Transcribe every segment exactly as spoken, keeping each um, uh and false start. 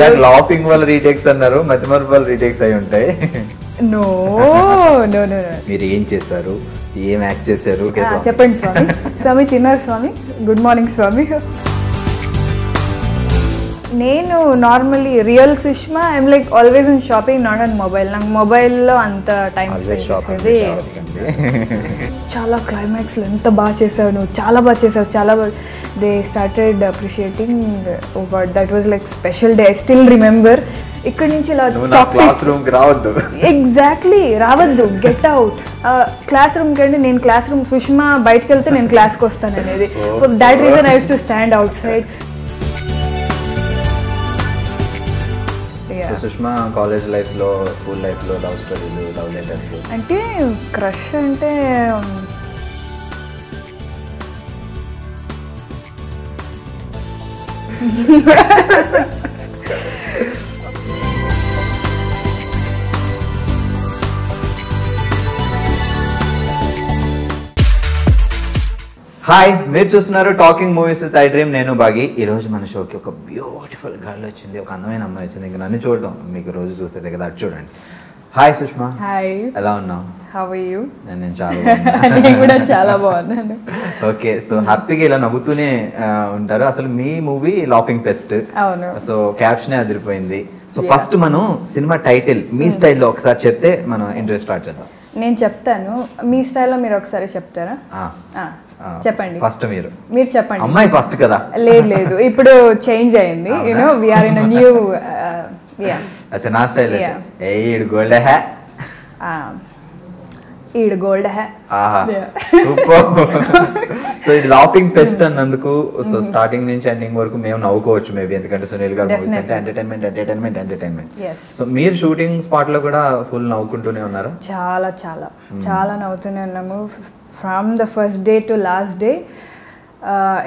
that laughing wall retakes annaru mathimar wall retakes ayi untai no no no meer em chesaru em act chesaru cheppandi swami swami tinnar swami good morning swami nenu normally real Sushma I am like always in shopping not on mobile nang mobile lo anta time spend chesedi chala climax lo anta ba chesavu nu chala ba chesavu chala they started appreciating over that was like special day I still remember ikkad nunchi ila classroom ki raavaddu exactly raavaddu get out uh, classroom ki ante nen classroom Sushma bayitiki velthe nen class ku ostanu anedi for that reason I used to stand outside yeah. So Sushma college life lo school life lo love story lo love letters ante crush ante hi మీరు చూస్తున్నారు talking movies with iDream నేను బాగి ఈ రోజు మన షోకి ఒక beautiful girl వచ్చింది ఒక అందమైన అమ్మాయి వచ్చింది ఇంకా నన్ను చూడడం మీకు రోజు చూసేదే కదా అది చూడండి హాయ్ సుష్మా హాయ్ ఎలా ఉన్నావు హౌ ఆర్ యు నేను చాలా బాగున్నాను నేను కూడా చాలా బాగున్నాను ఓకే సో హ్యాపీగా ఇలా నవ్వుతూనే ఉంటారు అసలు మీ మూవీ లాఫింగ్ ఫెస్ట్ అవును సో క్యాప్షన్ అదిరిపోయింది సో ఫస్ట్ మనం సినిమా టైటిల్ మీ స్టైల్లో ఒకసారి చెప్తే మనం ఇంట్రెస్ట్ స్టార్ట్ చేద్దాం నేను చెప్తాను మీ స్టైల్లో మీరు ఒకసారి చెప్తారా ఆ ఆ చెప్పండి ఫస్ట్ మీరు మీరు చెప్పండి అమ్మాయి ఫస్ట్ కదా లేదు లేదు ఇప్పుడు చేంజ్ అయ్యింది you know we are in a new yeah अच्छा ना स्टाइल है ए ईड गोल्ड है आ ईड गोल्ड है आहा super so is laughing fest అన్నందుకు సో స్టార్టింగ్ నుంచి ఎండింగ్ వరకు మేము నవ్వుకోవచ్చు మేబీ ఎందుకంటే సునీల్ గారు మూవీస్ అంటే ఎంటర్‌టైన్‌మెంట్ ఎంటర్‌టైన్‌మెంట్ ఎంటర్‌టైన్‌మెంట్ సో మీరు షూటింగ్ స్పాట్ లో కూడా ఫుల్ నవ్వుకుంటూనే ఉన్నారు చాలా చాలా చాలా నవ్వుతూనే ఉన్నాము from the first day to last day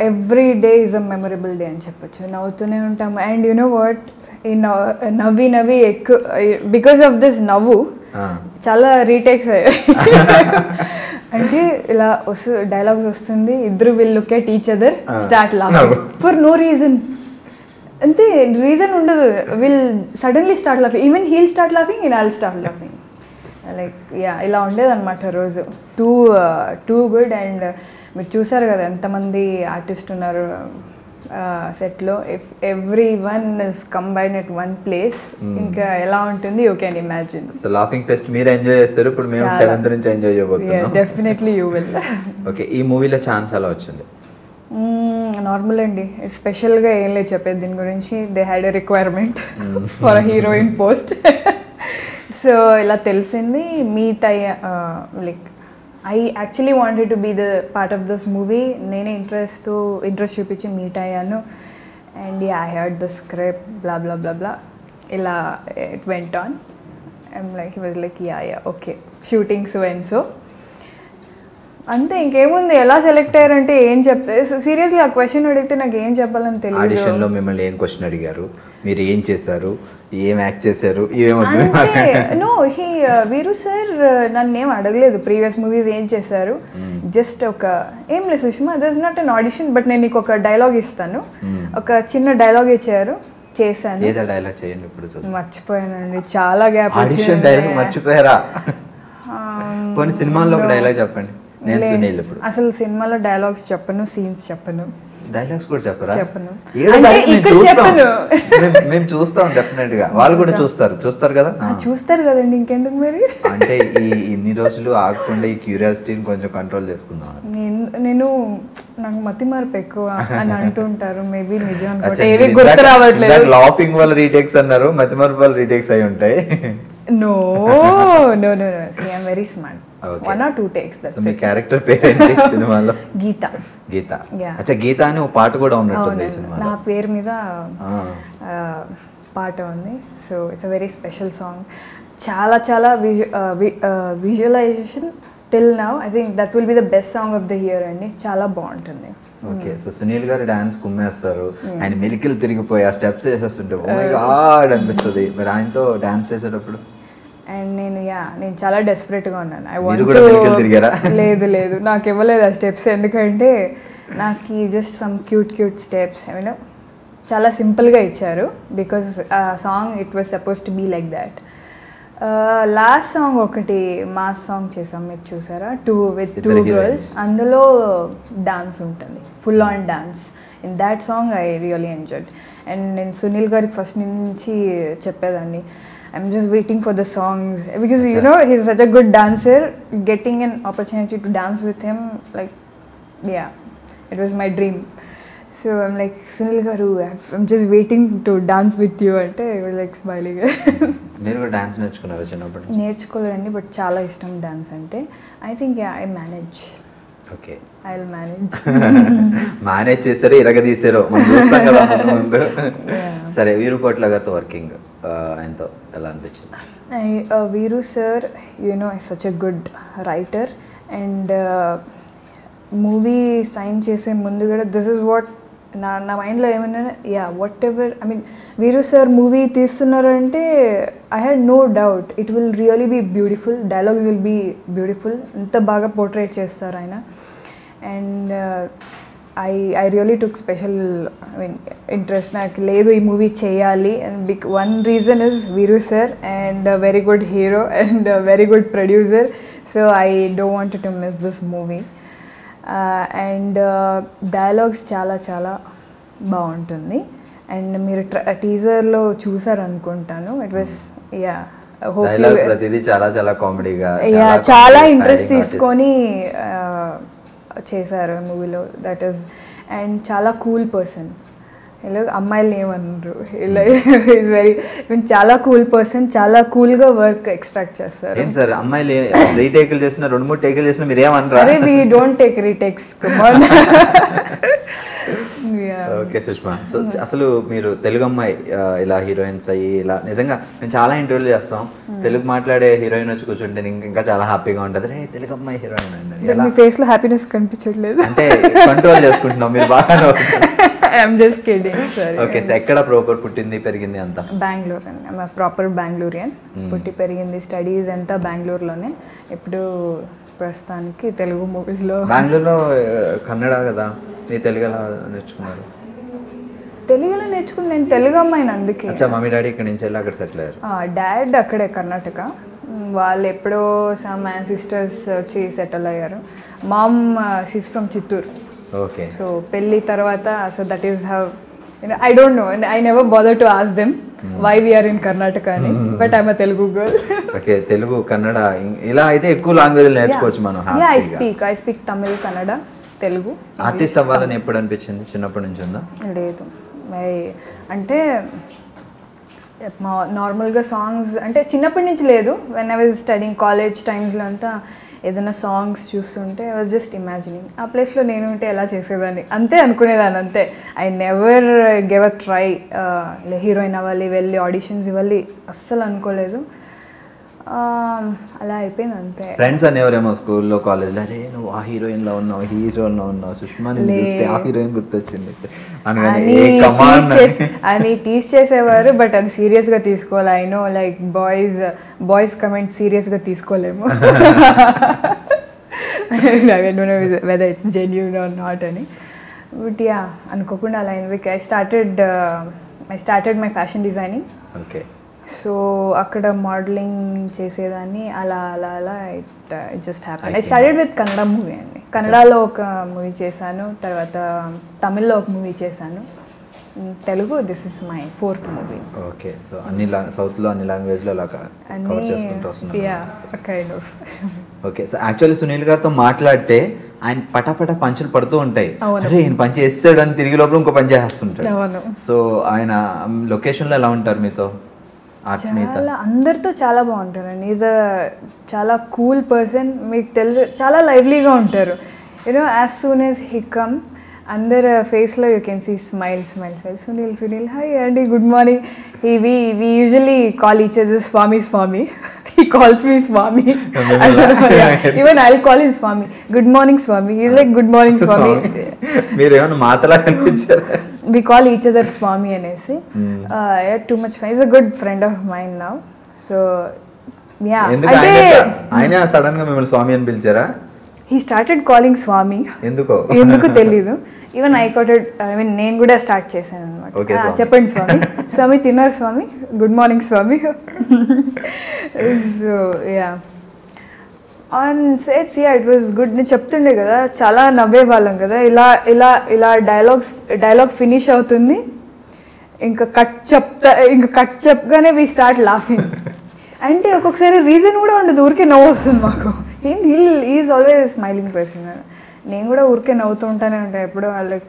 every day is a memorable day అని చెప్పొచ్చు నవ్వుతూనే ఉంటాము అండ్ యు నో వాట్ నవ్వి నవ్వి ఎక్కువ బికాస్ ఆఫ్ దిస్ నవ్వు చాలా రీటేక్స్ అయ్యాయి అంటే ఇలా వస్తు డైలాగ్స్ వస్తుంది ఇద్దరు will look at each other start laughing for no reason అంటే రీజన్ ఉండదు will suddenly start laughing even he'll start laughing and I'll start laughing like yeah ఇలా ఉండేదన్నమాట రోజు టూ టూ గుడ్ అండ్ మీరు చూసారు కదా ఎంతమంది ఆర్టిస్ట్ ఉన్నారు సెట్ లో if every one is combine at one place ఇంకా ఎలా ఉంటుంది you can imagine so laughing fest మీరు ఎంజాయ్ చేస్తారు ఇప్పుడు మేము సెవెంత్ నుంచి ఎంజాయ్ చేయబోతున్నాం డెఫినెట్లీ యూ విల్ ఓకే ఈ మూవీలో ఛాన్స్ అలా వచ్చింది నార్మల్ అండి స్పెషల్ గా ఏం లేదు చెప్పేది దీని గురించి they had a requirement for a heroine post so ఇలా తెలిసింది మీట్ అయ్యా like I actually wanted to be the part of this movie nene interest to interest chupichi meet ayyanu and yeah I heard the script blah blah blah blah illa it went on I'm like he was like yeah yeah okay shooting so and so ante inkemundi ela select ayyaru ante em chepthe seriously a question adigithe naaku em cheppalanu teliyadu audition lo mimmalni em question adigaru meer em chesaru ఏం act చేశారు no he Veeru sir నన్నేం అడగలేదు previous movies ఏం చేశారు just ఒక ఏం లేదు Sushma this not an audition but నేను నీకు ఒక డైలాగ్ ఇస్తాను ఒక చిన్న డైలాగ్ ఇచ్చారు చేశాను మర్చిపోయానండి చాలా గ్యాప్ మర్చిపోయారా సినిమాల్లో డైలాగ్ చెప్పండి అసలు సినిమాలో డైలాగ్స్ చెప్పను సీన్స్ చెప్పను డైలాగ్స్ కూడా చెప్పరా చెప్పను మేము చూస్తాం డెఫినెట్ గా వాళ్ళు కూడా చూస్తారు చూస్తారు కదా చూస్తారు కదండి ఇంకెందుకు మరి అంటే ఈ ఇన్ని రోజులు ఆగకుండా ఈ క్యూరియాసిటీని కొంచెం కంట్రోల్ చేసుకుందాం నేను నాకు మతి మార్పు ఎక్కువ అని అంటూ ఉంటారు మేబీ నిజం అనుకుంటే ఏవి గుర్తు రావట్లేదు లాఫింగ్ వల్ల రీటేక్స్ అన్నారు మతి మార్పు వల్ల రీటేక్స్ అయి ఉంటాయి no no no no see I'm very smart okay. one or two takes that's so my character pere enti cinema lo Geeta Geeta yeah acha Geeta ani oka paata kuda unnattundi ee cinema lo na peru meeda paata undi so it's a very special song chala chala visu uh, vi uh, visualization till now. I think that will be the best song of the year anni. Chala bauntundi. Okay, so Sunil garu dance kummestaru and miracle tirigipoya steps chestunde. Oh my god anistadi mari ayinto dance chesetappudu. And nenu yeah nenu chala desperate ga unnanu. I want to miracle tirigara ledu ledu naaku evvaleda steps endukante naaku just some cute cute steps, you know, chala simple ga icharu because a song it was supposed to be like that. Last song ఒకటి mass song చేసాం, మీరు చూసారా, two with two girls, అందులో dance ఉంటుంది, full on dance. In that song I really enjoyed. And నేను సునీల్ గారికి first నుంచి చెప్పేదాన్ని, I'm just waiting for the songs because you know he is such a good dancer. Getting an opportunity to dance with him, like yeah it was my dream. So I'm like, Sunil garu, I'm just waiting to dance with you ante. I was like smiling. Meeru kuda dance nerchukunnara chinnappadu? Nerchukoledanni, but chaala ishtam dance ante. I think yeah, I manage. Okay, I'll manage. Manage chesaru iraga teesaru man chustam kada mundu. Sare Viru Kotla gartho working ento ela anpichindi? I uh, Viru sir, you know, is such a good writer and uh, movie sign చేసే ముందు కూడా this is what నా నా మైండ్లో ఏమన్నా, yeah whatever I mean Veeru sir movie తీస్తున్నారు అంటే I had no doubt it will really be beautiful, dialogues will be beautiful, ఎంత బాగా పోర్ట్రేట్ చేస్తారు ఆయన. And I I really took special I mean interest, నాకు లేదు ఈ మూవీ చేయాలి and big one reason is Veeru sir and very good hero and very good producer, so I don't want to miss this movie. And dialogues చాలా చాలా బాగుంటుంది. And మీరు టీజర్లో చూసారనుకుంటాను, ఇట్ వాస్ యా చాలా ఇంట్రెస్ట్ తీసుకొని చేశారు మూవీలో, దట్ ఈస్. అండ్ చాలా కూల్ పర్సన్, ఇలా అమ్మాయిలు ఏమన్నారు, ఇలా ఈజ్ వెరీ చాలా కూల్ పర్సన్, చాలా కూల్గా వర్క్ ఎక్స్ట్రాక్ట్ చేస్తారు. అరే we don't take retakes. Okay Sushma, so అసలు మీరు తెలుగు అమ్మాయి ఇలా హీరోయిన్స్ అయ్యి ఇలా నిజంగా మేము చాలా ఇంటర్వ్యూలు చేస్తాం, తెలుగు మాట్లాడే హీరోయిన్ వచ్చి కూర్చుంటే ఇంకా చాలా హ్యాపీగా ఉంటుంది. రే తెలుగు అమ్మాయి హీరోయిన్, ఫేస్ లో హ్యాపీనెస్ కనిపించట్లేదు అంటే కంట్రోల్ చేసుకుంటున్నాం మీరు బాగా. I'm just kidding, sorry. Okay, so ekkada proper puttindi perigindi anta? Bangalore anni. I'm a proper Bangalorean. Mm. Putti perigindi, studies anta Bangalore lone. Ippudu prastaniki Telugu movies lo Bangalore lo kannada kada nee Telugu la nechukunnaru? Telugu la nechukunna, nenu Telugu ammayina anduke. Acha mummy daddy ikkada nunchi ella akkada settle ayyaru? Ah, dad akkade Karnataka. వాళ్ళు ఎప్పుడో some ancestors వచ్చి settle అయ్యారు. Mom she is from Chittoor. Okay, so పెళ్ళి తర్వాత, so that is how, you know I don't know and I never bother to ask them why we are in Karnataka అని, but I am a Telugu girl. Okay, Telugu Kannada ఇలా అయితే ఎక్కువ language నేర్చుకోవచ్చు మనం. Yeah, I speak I speak Tamil, Kannada, Telugu. Artist అవ్వాలని ఎప్పుడు అనిపించింది? చిన్నప్పటి నుంచి ఉందా? లేదు, ఐ అంటే నార్మల్గా సాంగ్స్ అంటే చిన్నప్పటి నుంచి లేదు. When I was studying college టైమ్స్లో అంతా ఏదైనా సాంగ్స్ చూస్తుంటే ఐ వాజ్ జస్ట్ ఇమాజినింగ్ ఆ ప్లేస్లో నేను ఉంటే ఎలా చేసేదాన్ని అంతే అనుకునేదాన్ని, అంతే. I never give a try heroine అవ్వాలి, వెళ్ళి ఆడిషన్స్ ఇవ్వాలి, అస్సలు అనుకోలేదు. అలా అయిపోయింది అంతే. ఫ్రెండ్స్ అనేవరేమో స్కూల్లో కాలేజ్లో, అరే నువ్వు ఆ హీరోయిన్లో ఉన్నావు, హీరోయిన్లో ఉన్నావు, సుష్మా హీరోయిన్ గుర్తొచ్చింది అని టీస్ చేసేవారు. బట్ అది సీరియస్గా తీసుకోవాలి. I know like boys boys comment సీరియస్గా తీసుకోలేము, whether it's genuine or not అని. బట్ యా అనుకోకుండా అలా అయింది. I started I started my fashion designing. Okay, so అక్కడ మోడలింగ్ చేసేదాన్ని. అలా అలా అలా it just happen. I started with Kannada movie అండి. కన్నడలో ఒక మూవీ చేశాను, తర్వాత తమిళ్లో ఒక మూవీ చేశాను, Telugu this is my fourth movie. Okay, so అన్ని సౌత్లో అన్ని లాంగ్వేజ్లో అలా కవర్ చేసుకుంటూ వస్తున్నాను. Yeah kind of. Okay, so actually Sunil గారితో మాట్లాడితే ఆయన పటాపట పంచులు పడుతూ ఉంటాయి. అరే ఈయన పని చేస్తాడు అని తిరిగి లోపల ఇంకో పని చేస్తుంటాడు. సో ఆయన లొకేషన్లో ఎలా ఉంటారు మీతో? చాలా అందరితో చాలా బాగుంటారండి. ఈజ్ అ చాలా కూల్ పర్సన్, మీకు తెలుసు, చాలా లైవ్లీగా ఉంటారు. You know as soon as he come Under face lo you can see smile, smile, smile. Sunil, Sunil, hi Andy, good morning. He, we, we usually call each other Swami, Swami. He calls me Swami. I don't know, yeah. Even I'll call him Swami. Good morning, Swami. He's like, good morning, Swami. We call each other Swami and I say, mm. uh, yeah, too much fun. He's a good friend of mine now. So, yeah. Aina suddenly called me Swami and he started calling Swami. Enduko? Enduko tellidu. Even I got it, I mean, name good I start chasing. Okay, ah, Swami. Swami. Swami Thinnar Swami. Good morning, Swami. So, yeah. On sets, yeah, it was good. Ne chaptunde kada, chala navve valam kada. Ila, ila, ila dialogues, dialogue finish avutundi. Inka cut chapta, inka cut chapgane we start laughing. And okkokari reason kuda undadu, urke navvu vastundi maaku. He is always a smiling person. Name kuda urke navvutu untane unta eppudu alla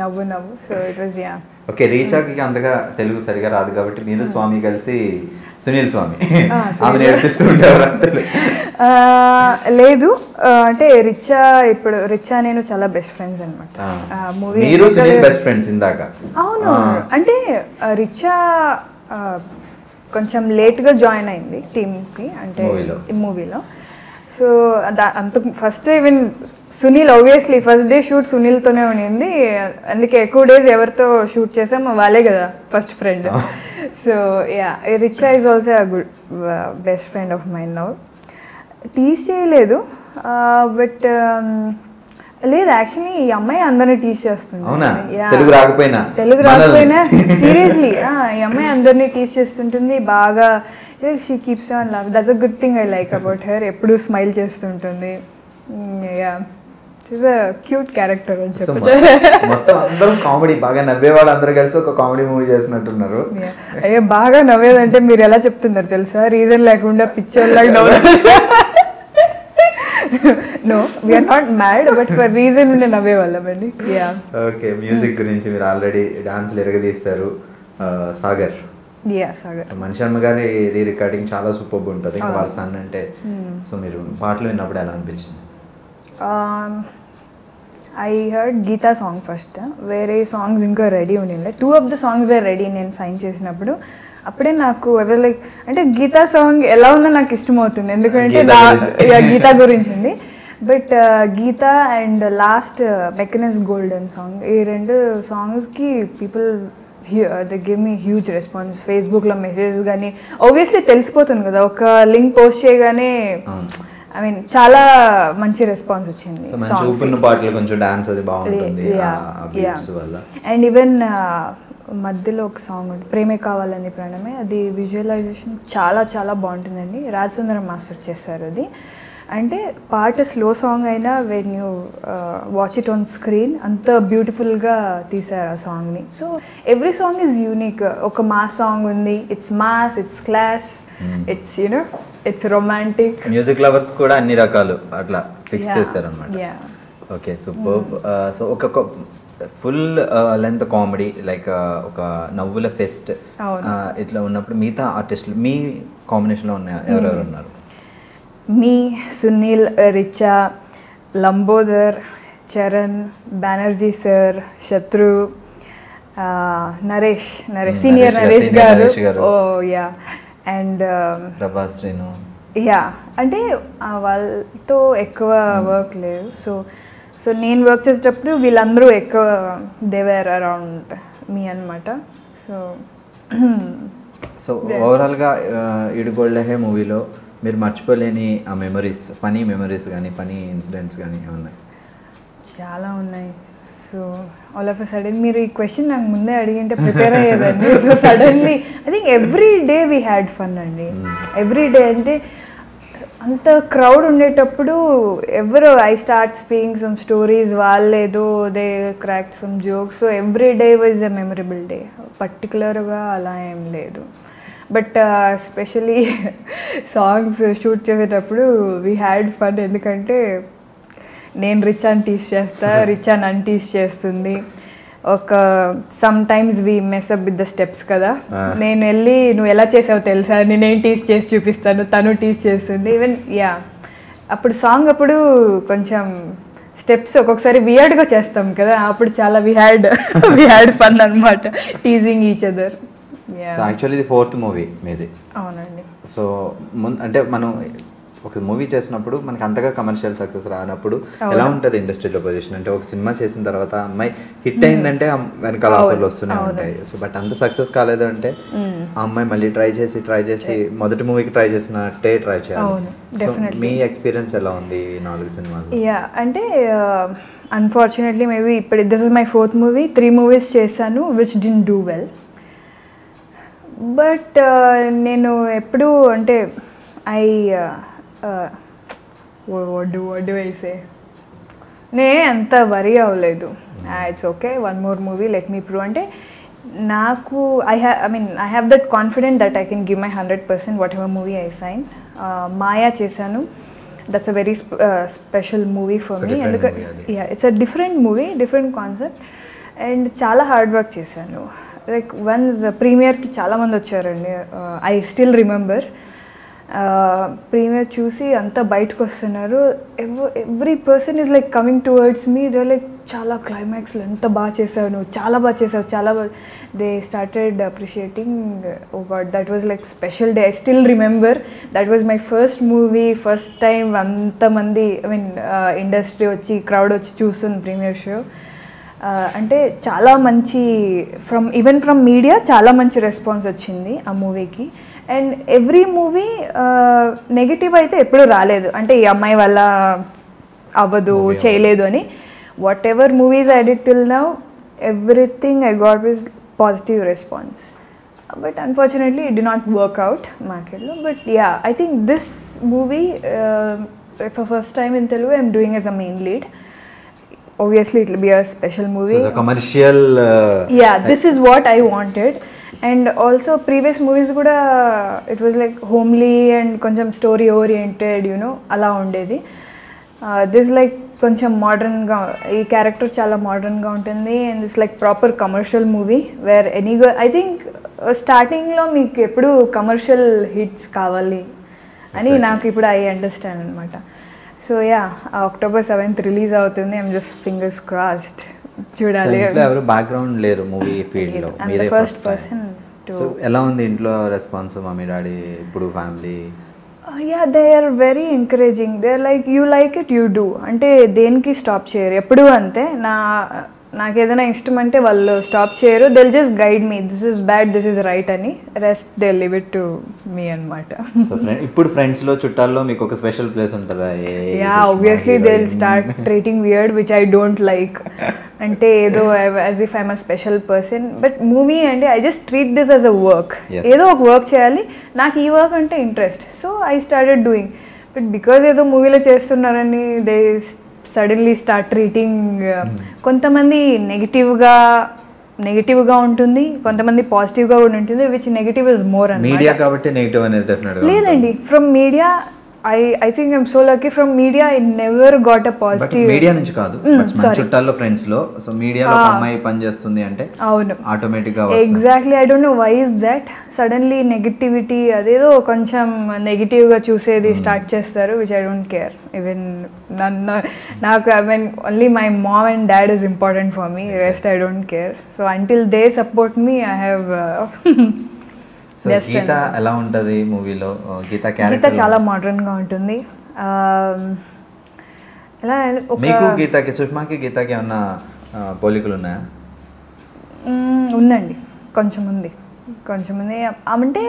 navvu navvu. So it was, yeah. Okay, Richa ki andaga Telugu sariga raadu kabatti meeru Swami kalisi Sunil Swami. Avane eduthu untaru antale. Ah, ledu ante Richa ippudu Richa nenu chala best friends anamata. Ah, movie meeru Sunil best friends indaka. Avunu ante Richa కొంచెం లేట్గా join అయింది టీమ్కి అంటే ఈ మూవీలో. So అంత first even Sunil obviously first day shoot సునీల్తోనే ఉండింది. అందుకే ఎక్కువ డేస్ ఎవరితో షూట్ చేసామో వాళ్ళే కదా first friend. So yeah, Richa is also good best friend of mine now. Tease చేయలేదు బట్ లేదు యాక్చువల్లీ ఈ అమ్మాయి అందరినీ టీచ్ చేస్తుంది. తెలుగు రాకపోయినా తెలుగు రాకపోయినా సీరియస్లీ ఈ అమ్మాయి అందరినీ టీచ్ చేస్తుంటుంది బాగా. She keeps on love, that's a good thing I like about her. ఎప్పుడు స్మైల్ చేస్తుంటుంది. Yeah, she's a cute character అని చెప్పచ్చు. మొత్తం అందరం కామెడీ బాగా నవ్వేవాళ్ళు అందరూ కలిసి ఒక కామెడీ మూవీ చేసినట్టున్నారు. అయ్యో బాగా నవ్వేదంటే మీరు ఎలా చెప్తున్నారు తెలుసా, రీజన్ లేకుండా పిక్చర్ లాగా నవ్వు. No, we are not mad, but for reason we are away all of it. Yeah. Okay, music gurinchi meer already dance leraga teesaru. Sagar. Yeah, Sagar. So Manisharma gari re-recording chala superb untadi. Inga vaal son ante. So meeru paatlu innappudu ela anpichindi? Um I heard Geeta song first. Where a songs inga ready unnilla. Two of the songs were ready nenu sign chesinappudu. అప్పుడే నాకు ఎవరు like అంటే Gita song ఎలా ఉన్నా నాకు ఇష్టం అవుతుంది. ఎందుకంటే గీతా గురించి ఉంది. బట్ గీతా అండ్ లాస్ట్ మెకనస్ గోల్డెన్ సాంగ్, ఈ రెండు సాంగ్స్కి people the give me huge response. ఫేస్బుక్లో మెసేజెస్ కానీ ఆబ్వియస్లీ తెలిసిపోతుంది కదా, ఒక లింక్ పోస్ట్ చేయగానే ఐ మీన్ చాలా మంచి రెస్పాన్స్ వచ్చింది. అండ్ ఈవెన్ మధ్యలో ఒక సాంగ్ ఉంటుంది ప్రేమే కావాలని ప్రాణమే, అది విజువలైజేషన్ చాలా చాలా బాగుంటుందండి. రాజసుందరం మాస్టర్ చేశారు అది. అంటే పాట స్లో సాంగ్ అయినా when you watch it on screen అంత బ్యూటిఫుల్గా తీశారు ఆ సాంగ్ని. So every song is unique. ఒక మాస్ సాంగ్ ఉంది, it's mass, it's class, it's you know, it's romantic. Music lovers కూడా అన్ని రకాలు అట్లా ఫిక్స్ చేశారు అన్నమాట. Yeah, okay, super. సో ఒక ఫుల్ లెంత్ కామెడీ లైక్ ఒక నవ్వుల ఫెస్ట్ ఇట్లా ఉన్నప్పుడు మిగతా ఆర్టిస్టులు మీ కాంబినేషన్లో ఉన్న ఎవరెవరు ఉన్నారు? మీ సునీల్, రిచా, లంబోదర్, చరణ్, బెనర్జీ సార్, శత్రు, నరేష్ నరేష్ సీనియర్ నరేష్ గారు, ఓ yeah, and Prabhas, Srinu. Yeah, అంటే వాళ్ళతో ఎక్కువ వర్క్ లేదు. సో సో నేను వర్క్ చేసేటప్పుడు వీళ్ళందరూ ఎక్కువ దేవర్ అరౌండ్ మీ అనమాట. సో సో ఓవరాల్గా ఈడు గోల్డ్ ఎహే మూవీలో మీరు మర్చిపోలేని ఆ మెమరీస్, ఫనీ మెమరీస్ కానీ ఫనీ ఇన్సిడెంట్స్ కానీ ఉన్నాయి? చాలా ఉన్నాయి. So all of a sudden మీరు ఈ క్వశ్చన్ నాకు ముందే అడిగింటే ప్రిపేర్ అయ్యేదండి. So suddenly I think every day we had fun అండి. ఎవ్రీ డే అంటే అంత క్రౌడ్ ఉండేటప్పుడు ఎవరు I start speaking some stories, వాళ్ళేదో they cracked some jokes. So every day was a memorable day. పర్టికులర్గా అలా ఏం లేదు. బట్ ఎస్పెషలీ సాంగ్స్ షూట్ చేసేటప్పుడు వీ హ్యాడ్ ఫన్. ఎందుకంటే నేను రిచాన్ టీస్ చేస్తా, రిచాన్ అన్ టీస్ చేస్తుంది. ఒక sometimes we mess up with the steps కదా, నేను వెళ్ళి నువ్వు ఎలా చేసావు తెలుసా, నేనేం టీస్ చేసి చూపిస్తాను, తను టీస్ చేస్తుంది. ఈవెన్ యా, అప్పుడు సాంగ్ అప్పుడు కొంచెం steps ఒక్కొక్కసారి వియర్డ్గా చేస్తాం కదా, అప్పుడు చాలా we had we had fun అన్నమాట, teasing each other. So actually ఇది ఫోర్త్ మూవీ మీది. అవునండి. సో అంటే మనం ఒక మూవీ చేసినప్పుడు మనకి అంతగా కమర్షియల్ సక్సెస్ రానప్పుడు ఎలా ఉంటుంది ఇండస్ట్రీలో పొజిషన్ అంటే, ఒక సినిమా చేసిన తర్వాత అమ్మాయి హిట్ అయిందంటే వెనకాల ఆఫర్లు వస్తూనే ఉంటాయి. సో బట్ అంత సక్సెస్ కాలేదు అంటే ఆ అమ్మాయి మళ్ళీ ట్రై చేసి ట్రై చేసి మొదటి మూవీకి ట్రై చేసినట్టే ట్రై చేయాలి. సో మీ ఎక్స్పీరియన్స్ ఎలా ఉంది నాలుగు సినిమాలు? యా అంటే అన్ఫార్చునేట్లీ మేబీ ఇప్పుడు this is my fourth movie. Three movies చేశాను which didn't do well. But నేను ఎప్పుడు అంటే I Uh, what, what do what do I say? Ne anta worry avaledu. Ah, it's okay. One more movie. Let me prove. Ante naaku I have. I mean, I have that confidence that I can give my hundred percent whatever movie I sign. Uh, Maya Chesanu. That's a very sp uh, special movie for it's me. And look, movie, yeah, it's a different movie, different concept, and chala hard work chesanu. Like once uh, premiere ki chala mandi vacharandi. Uh, I still remember. Premiere చూసి అంతా బయటకు వస్తున్నారు. ఎవ every person is like coming towards me. They like చాలా క్లైమాక్స్లో ఎంత బాగా చేసావు నువ్వు, చాలా బాగా చేసావు, చాలా బాగా. They started appreciating. Oh God, that was like special day. I still remember. That was my first movie, first time అంతమంది ఐ మీన్ ఇండస్ట్రీ వచ్చి క్రౌడ్ వచ్చి చూస్తుంది ప్రీమియర్ షో. అంటే చాలా మంచి ఫ్రమ్ ఈవెన్ ఫ్రమ్ మీడియా చాలా మంచి రెస్పాన్స్ వచ్చింది ఆ మూవీకి. అండ్ ఎవ్రీ మూవీ నెగిటివ్ అయితే ఎప్పుడూ రాలేదు అంటే ఈ అమ్మాయి వల్ల అవ్వదు చేయలేదు అని. Whatever movies I did till now, everything I got was positive response. But unfortunately it did not work out మార్కెట్లో. But yeah, I think this movie for first time in Telugu I'm doing as a main lead. Obviously it will be a special movie. So it's a commercial. Uh, yeah, this is what I wanted. And also previous movies kuda it was like homely and koncham story oriented, you know, ala undedi. Uh, this like koncham modern ga, ee character chala modern ga untundi and it's like proper commercial movie where any go, I think uh, starting lo meeku eppudu commercial hits kavali ani naaku ippudu I understand anamata. So yeah, October seventh release avutundi. I'm just fingers crossed. Chudali ever background leru movie field lo mere first person to. So ela undi intlo response mommy daddy ippudu family? Uh, yeah, they are very encouraging. They are like you like it you do ante deniki stop cheyaru eppudu ante na నాకు ఏదైనా ఇష్టం అంటే వాళ్ళు stop చేయరు. They will just guide me, this is bad, this is right అని. Rest they live it to me అన్నమాట. So ఇప్పుడు friends లో చుట్టాల్లో మీకు ఒక స్పెషల్ ప్లేస్ ఉంటుందా? Yeah obviously they will start treating weird which I don't like. అంటే ఏదో as if I'm a special person. But movie అంటే I just treat this as a work. ఏదో ఒక వర్క్ చేయాలి, నాకు ఈ వర్క్ అంటే interest. So I started doing. But because ఏదో మూవీలో చేస్తున్నారని దే సడన్లీ స్టార్ట్ ట్రీటింగ్. కొంతమంది నెగిటివ్గా నెగిటివ్గా ఉంటుంది, కొంతమంది పాజిటివ్గా కూడా ఉంటుంది. విచ్ నెగిటివ్ ఇస్ మోర్ అన్నమాట. మీడియా కాబట్టి నెగిటివ్ అనేది డెఫినెట్‌గా లేదండి. From media I I think I'm so lucky. From media I never got a positive. Media నుంచి కాదు, చుట్టాల్లో ఫ్రెండ్స్ లో. సో మీడియాలో అమ్మాయి పని చేస్తుంది అంటే అవును ఆటోమేటిక్గా exactly. I don't know why is that suddenly negativity అదేదో కొంచెం నెగిటివ్గా చూసేది స్టార్ట్ చేస్తారు. Which I don't care. Even నన్ను నాకు I mean only my mom and dad is important for me. Rest I don't care. So until they support me I have. So గీత ఎలా ఉంటుంది మూవీలో? గీత క్యారెక్టర్ చాలా మోడర్న్ గా ఉంటుంది. ఎలా మీకు గీతకి సుష్మాకి గీతకి ఏమన్నా పోలికలు ఉన్నాయా? ఉందండి, కొంచెం ఉంది కొంచెం ఉంది. అంటే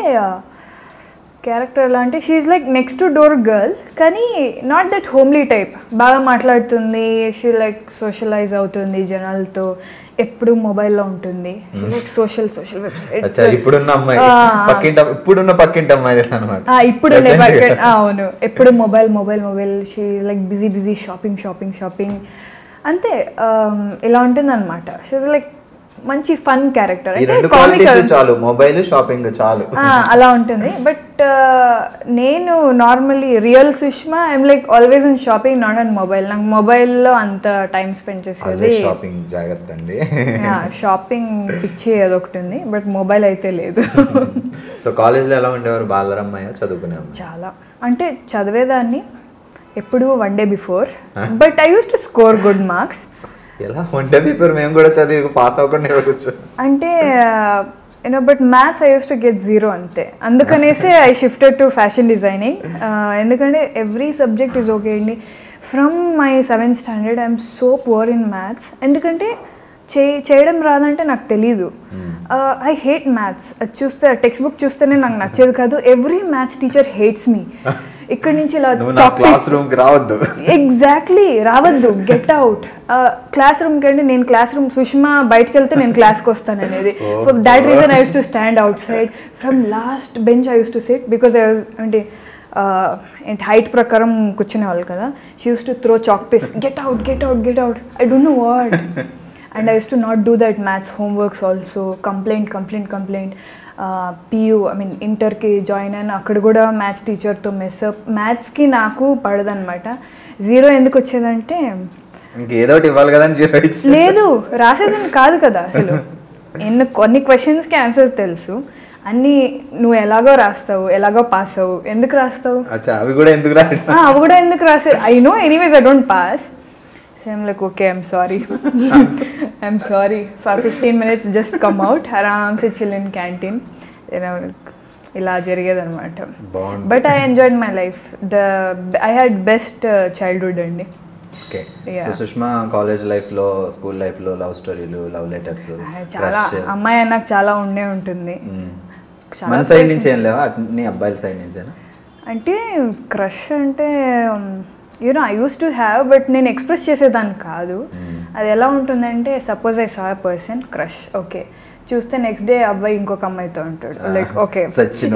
క్యారెక్టర్ ఎలా అంటే she is like next to door girl, కానీ నాట్ దట్ హోమ్లీ టైప్. బాగా మాట్లాడుతుంది, షీ లైక్ సోషలైజ్ అవుతుంది జనాలతో. ఎప్పుడు మొబైల్లో ఉంటుంది, సోషల్ సోషల్ వెబ్సైట్. ఇప్పుడు అవును ఎప్పుడు mobile mobile mobile. She like busy busy, shopping shopping shopping అంతే. ఇలా ఉంటుంది అనమాట. షీ ఈజ్ లైక్ మంచి ఫన్ క్యారెక్టర్. చాలు మొబైల్ షాపింగ్ చాలు అలా ఉంటుంది. బట్ నేను normally real Sushma I'm like always in shopping, not on mobile. నాకు మొబైల్లో అంత టైం స్పెండ్ చేసేది. షాపింగ్ జాగ్రత్త అండి, షాపింగ్ పిచ్చి అదొకటి ఉంది. బట్ మొబైల్ అయితే లేదు. సో కాలేజ్లో ఎలా ఉండేవారు? బాలరమ్మయ్య చదువుకునే చాలా అంటే చదివేదాన్ని. one day before. But I used to score good marks. One day before, I used to pass out. Ante, you know, but maths I used to get zero ante. And the kanese I shifted to fashion designing. And the kanese every subject is okay. From my seventh standard, I am so poor in maths. And the kanese చేయడం రాదంటే నాకు తెలీదు. I hate maths. అది చూస్తే textbook చూస్తేనే నాకు నచ్చేది కాదు. Every maths teacher hates me. ఇక్కడి నుంచి ఇలా క్లాస్ రూమ్కి రావద్దు. ఎగ్జాక్ట్లీ రావద్దు, గెట్ అవుట్. క్లాస్ రూమ్కి అంటే నేను క్లాస్ రూమ్ సుష్మా బయటకు వెళ్తే నేను క్లాస్కి వస్తాను అనేది. For that reason I use to stand outside from last bench I use to sit because I was అంటే and height prakaram కూర్చునే వాళ్ళు కదా. She use to throw chalk piece get out get out get out. I don't know what. And I used to not do that maths homeworks also. Complaint, complaint, complaint. Uh, P U, I mean, inter ke join and akkad kuda maths teacher to mess up. Maths ki naaku padadan mata. Zero enduku vachedante. Inke edo tivali kada ani zero ichchu. Ledu, rasedani kaadu kada asalu. Enna konni questions ki answer telusu. అన్నీ నువ్వు ఎలాగో రాస్తావు, ఎలాగో pass అవు, ఎందుకు రాస్తావు, అవి కూడా ఎందుకు రాస్తావు, అవి కూడా ఎందుకు రాస్తావు. I know anyways I don't pass. So I'm like, okay, I'm sorry. I'm sorry. For fifteen minutes, just come out. Haram se chill in canteen. You know, Bond. But I enjoyed my life. The I had best uh, childhood only. Okay. Yeah. So Sushma, college life lo, school life lo, love story lo, love letters lo. Chala. Amma yana chala unne untundi. Man side nunchi em leva, nee abbayal side nunchena. Ante crush ante. You know, I used to have, but I didn't express it. Mm. Suppose I saw a person, crush, okay. Choose the next day, Abba inko kamai taunted. Like, okay. Such a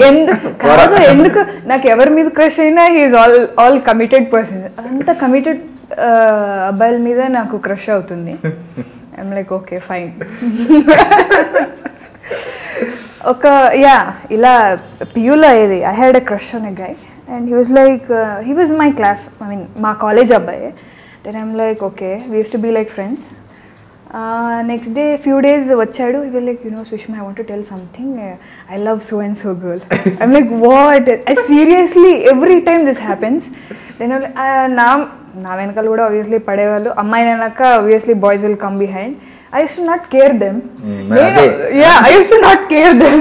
crush, he is all, all committed person. Anta committed uh, Abba meeda naaku crush avutundi. I'm like, okay, fine. Okay, yeah, ila P U la idi. I had a crush on a guy. And he was like, uh, he was my class, I mean, my college abbaye. Then I'm like, okay, we used to be like friends. Uh, next day, few days, vachadu, he was like, you know, Sushma, I want to tell something. Uh, I love so-and-so girl. I'm like, what? I seriously, every time this happens. Then I'm like, ah, Navenkaluda obviously padevalu. Amma Nanaka, obviously boys will come behind. I used to not care them. Mm, no, yeah, I used to not care them.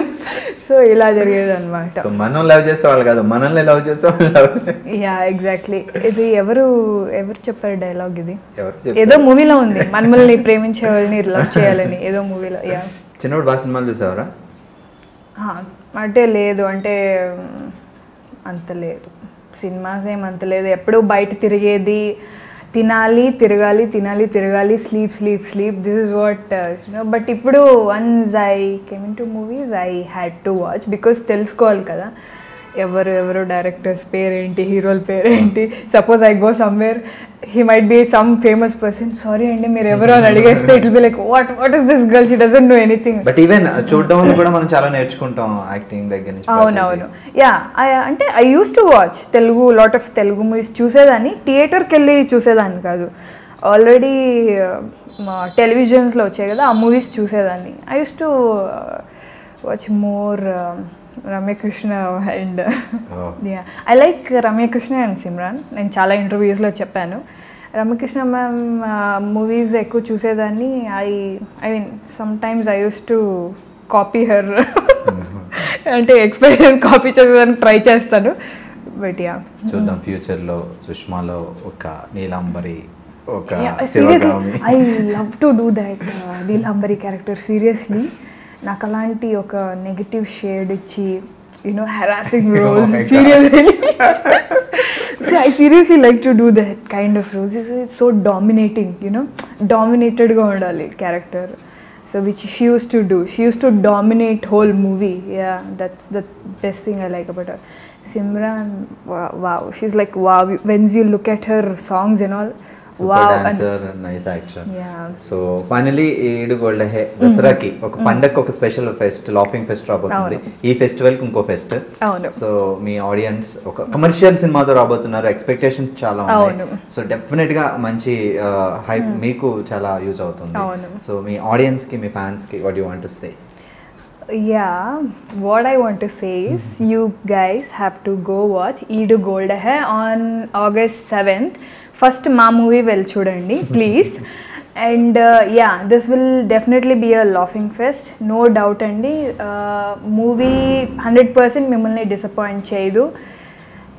So, ila jarigedi anamata. So, manu love chesevaru kada, manalni love chesevaru love. Yeah, exactly. Idi evaru evaru chepparu dialogue idi. Edo movie lo undi. Manamalni preminche valni love cheyalani edo movie lo. Yeah. Chinnappudu ba cinema lu chusavara? Ha, ante ledu ante anta ledu. Cinemas ఏమంతలేదు, ఎప్పుడూ బయట తిరిగేది, తినాలి తిరగాలి తినాలి తిరగాలి, sleep sleep sleep, this is what you know. But ఇప్పుడు once I came into movies I had to watch because తెలుసుకోవాలి కదా ఎవరు ఎవరు డైరెక్టర్స్ పేరేంటి, హీరోల పేరేంటి. Suppose I go somewhere, he might be some famous person, sorry అండి మీరు ఎవరు అని అడిగేస్తే it will be like what what is this girl, she doesn't know anything. But even చూడడం వల్ల కూడా మనం చాలా నేర్చుకుంటాం యాక్టింగ్ దగ్గర నుంచి. అవునవును, యా. అంటే I use to watch Telugu, lot of Telugu movies చూసేదాన్ని, థియేటర్కి వెళ్ళి చూసేదాన్ని కాదు. ఆల్రెడీ టెలివిజన్స్లో వచ్చాయి కదా ఆ మూవీస్ చూసేదాన్ని. I use to watch more Ramakrishna and oh. Yeah, I like Ramakrishna and Simran. నేను చాలా ఇంటర్వ్యూస్లో చెప్పాను. రమ్యకృష్ణ మ్యామ్ మూవీస్ ఎక్కువ చూసేదాన్ని. I I mean sometimes I use to copy her, అంటే ఎక్స్పీరియన్స్ కాపీ చేసేదానికి ట్రై చేస్తాను. బట్ యా, చూద్దాం ఫ్యూచర్లో సుష్మాలో ఒక Neel Ambari. Okay, yeah, seriously, I love to do that uh, Neel Ambari character, seriously. నాకు అలాంటి ఒక నెగిటివ్ షేడ్ ఇచ్చి you know harassing roles seriously. So I seriously like to do that kind of roles. It's so dominating, you know డామినేటెడ్గా ఉండాలి character. So which she use to do, she use to dominate whole movie. Yeah, that's the best thing I like about her. Simran, wow, she's like wow when you look at her songs and all. Super wow, dancer, and nice actor. Yeah. So finally, Eedu Gold Ehe Dasaraki oka pandakku oka special fest, laughing fest rabotundi. Ee festival ki inko fest. Avunu. So mee audience oka commercial cinema tho rabotunnaru, expectation chaala undi. So definitely ga manchi hype meeku chaala use avutundi. So mee audience ki, mee fans ki, what do you want to say? Yeah, what I want to say is mm-hmm. you guys have to go watch Eedu Gold Ehe on August seventh. First ma movie well chudandi please. And uh, yeah, this will definitely be a laughing fest, no doubt andi. Uh, movie one hundred percent mimulni disappoint cheyadu.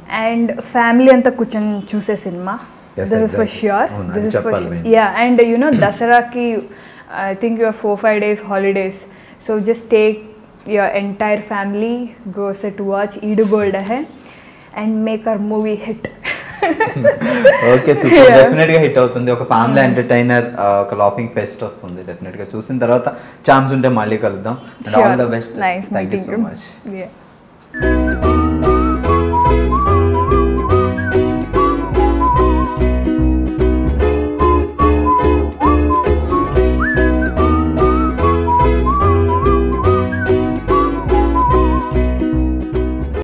And family anta kuchan choose cinema. Yes, this exactly. is for sure. Oh, this is for sure. Yeah, and uh, you know Dasara ki, I think you have four five days holidays. So just take your entire family, go sit to watch Eedu Gold Ehe, and make our movie hit. Okay, super. Yeah. Definitely hit out. Oka family entertainer, oka laughing fest ostundi. Definitely choosin tarvata chance unte malli kaluddam. And all the best. Nice. Thank you so much. Yeah.